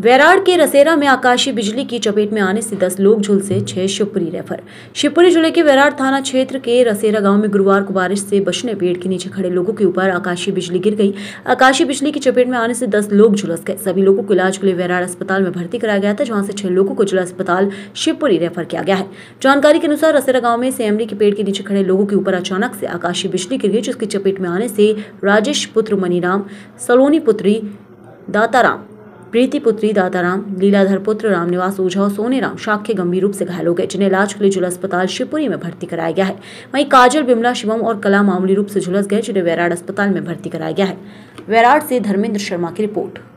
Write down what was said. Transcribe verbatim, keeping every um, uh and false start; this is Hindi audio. बैराड़ के रसेरा में आकाशीय बिजली की चपेट में आने से दस लोग झुलसे, छह शिवपुरी रेफर। शिवपुरी जिले के बैराड़ थाना क्षेत्र के रसेरा गांव में गुरुवार को बारिश से बचने पेड़ के नीचे खड़े लोगों के ऊपर आकाशीय बिजली गिर गई। आकाशीय बिजली की चपेट में आने से दस लोग झुलस गए। सभी लोगों को इलाज के लिए बैराड़ अस्पताल में भर्ती कराया गया था, जहाँ से छह लोगों को जिला अस्पताल शिवपुरी रेफर किया गया है। जानकारी के अनुसार रसेरा गाँव में सेमरी के पेड़ के नीचे खड़े लोगों के ऊपर अचानक से आकाशीय बिजली गिर गई, जिसकी चपेट में आने से राजेश पुत्र मनीराम, सलोनी पुत्री दाताराम, प्रीति पुत्री दाताराम, लीलाधर पुत्र राम निवास, उषा और सोनेराम, शाक्य गंभीर रूप से घायल हो गए, जिन्हें इलाज के लिए जिला अस्पताल शिवपुरी में भर्ती कराया गया है। वहीं काजल, बिमला, शिवम और कला मामूली रूप से झुलस गए, जिन्हें बैराड़ अस्पताल में भर्ती कराया गया है। बैराड़ से धर्मेंद्र शर्मा की रिपोर्ट।